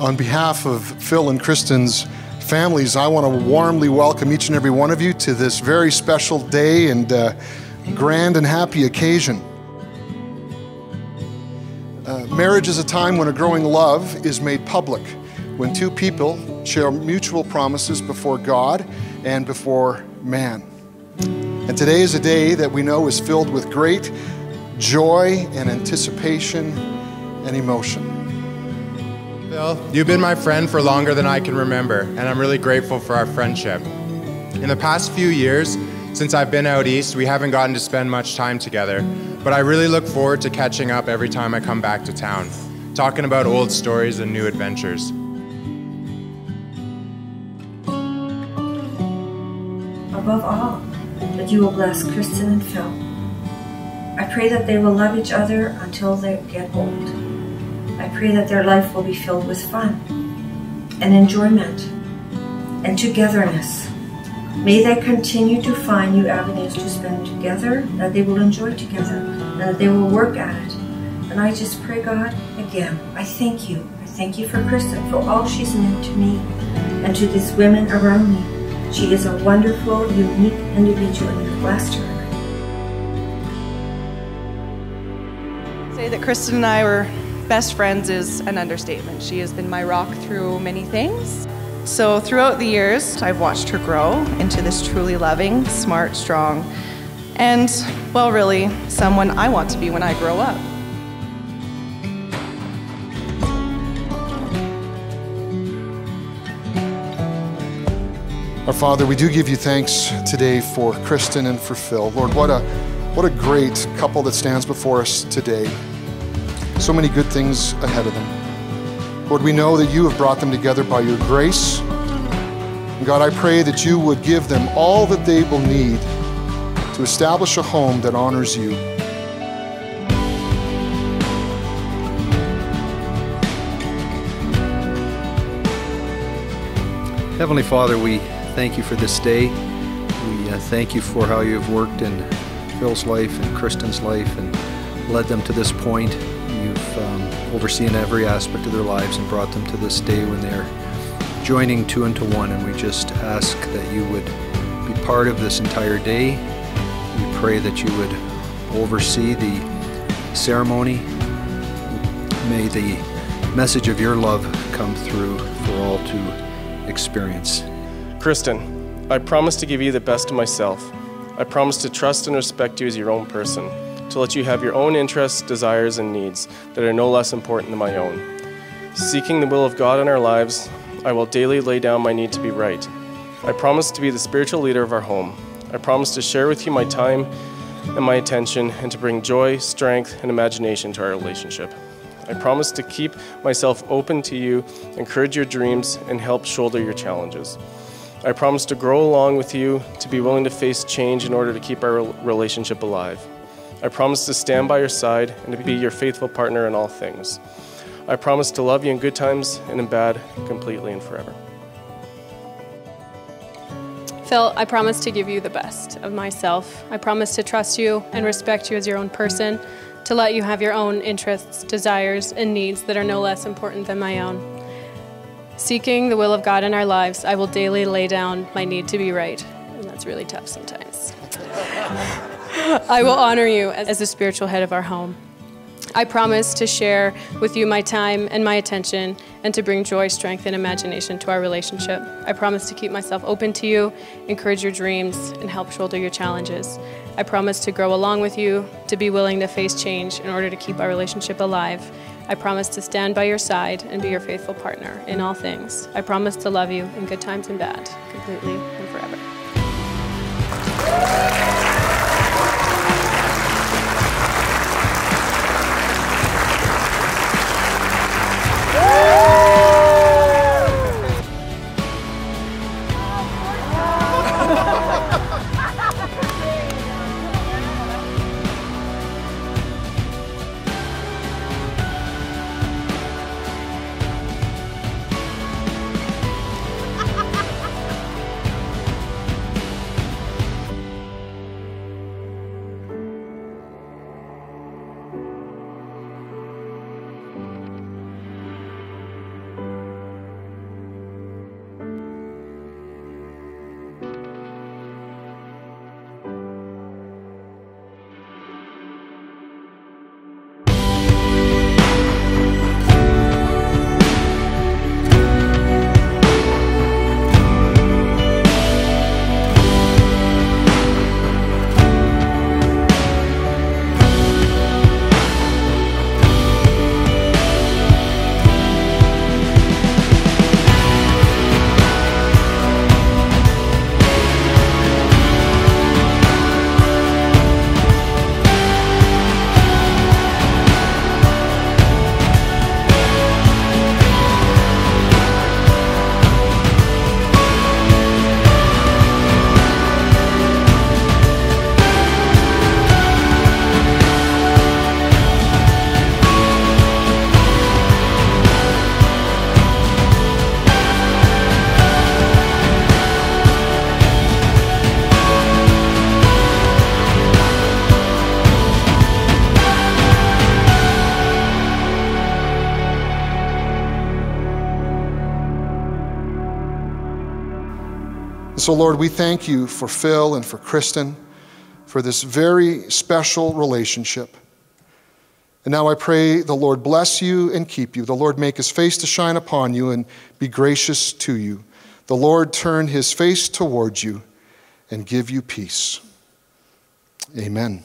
On behalf of Phil and Kristen's families, I want to warmly welcome each and every one of you to this very special day and grand and happy occasion. Marriage is a time when a growing love is made public, when two people share mutual promises before God and before man. And today is a day that we know is filled with great joy and anticipation and emotion. Phil, you've been my friend for longer than I can remember, and I'm really grateful for our friendship. In the past few years, since I've been out east, we haven't gotten to spend much time together, but I really look forward to catching up every time I come back to town, talking about old stories and new adventures. Above all, that you will bless Kristen and Phil. I pray that they will love each other until they get old. I pray that their life will be filled with fun and enjoyment and togetherness. May they continue to find new avenues to spend together, that they will enjoy together, and that they will work at it. And I just pray, God, again, I thank you. I thank you for Kristen, for all she's meant to me and to these women around me. She is a wonderful, unique individual, and you've blessed her. Say that Kristen and I were best friends is an understatement. She has been my rock through many things. So throughout the years, I've watched her grow into this truly loving, smart, strong, and, well, really, someone I want to be when I grow up. Our Father, we do give you thanks today for Kristen and for Phil. Lord, what a great couple that stands before us today. So many good things ahead of them. Lord, we know that you have brought them together by your grace. And God, I pray that you would give them all that they will need to establish a home that honors you. Heavenly Father, we thank you for this day. We thank you for how you've worked in Phil's life and Kristen's life and led them to this point. You've overseen every aspect of their lives and brought them to this day when they're joining two into one, and we just ask that you would be part of this entire day. We pray that you would oversee the ceremony. May the message of your love come through for all to experience. Kristen, I promise to give you the best of myself. I promise to trust and respect you as your own person, to let you have your own interests, desires, and needs that are no less important than my own. Seeking the will of God in our lives, I will daily lay down my need to be right. I promise to be the spiritual leader of our home. I promise to share with you my time and my attention and to bring joy, strength, and imagination to our relationship. I promise to keep myself open to you, encourage your dreams, and help shoulder your challenges. I promise to grow along with you, to be willing to face change in order to keep our relationship alive. I promise to stand by your side and to be your faithful partner in all things. I promise to love you in good times and in bad, completely and forever. Phil, I promise to give you the best of myself. I promise to trust you and respect you as your own person, to let you have your own interests, desires, and needs that are no less important than my own. Seeking the will of God in our lives, I will daily lay down my need to be right, and that's really tough sometimes. I will honor you as the spiritual head of our home. I promise to share with you my time and my attention and to bring joy, strength, and imagination to our relationship. I promise to keep myself open to you, encourage your dreams, and help shoulder your challenges. I promise to grow along with you, to be willing to face change in order to keep our relationship alive. I promise to stand by your side and be your faithful partner in all things. I promise to love you in good times and bad, completely and forever. And so, Lord, we thank you for Phil and for Kristen, for this very special relationship. And now I pray the Lord bless you and keep you. The Lord make his face to shine upon you and be gracious to you. The Lord turn his face towards you and give you peace. Amen.